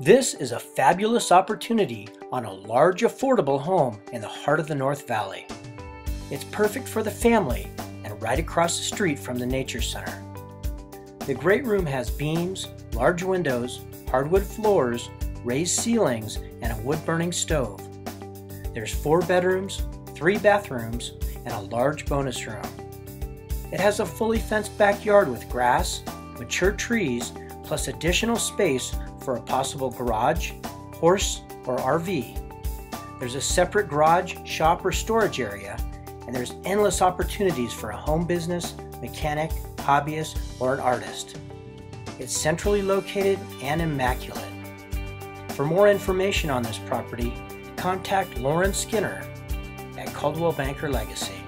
This is a fabulous opportunity on a large affordable home in the heart of the North Valley. It's perfect for the family and right across the street from the Nature Center. The great room has beams, large windows, hardwood floors, raised ceilings, and a wood-burning stove. There's 4 bedrooms, 3 bathrooms, and a large bonus room. It has a fully fenced backyard with grass, mature trees, plus additional space for a possible garage, horse, or RV. There's a separate garage, shop, or storage area, and there's endless opportunities for a home business, mechanic, hobbyist, or an artist. It's centrally located and immaculate. For more information on this property, contact Lauren Skinner at Coldwell Banker Legacy.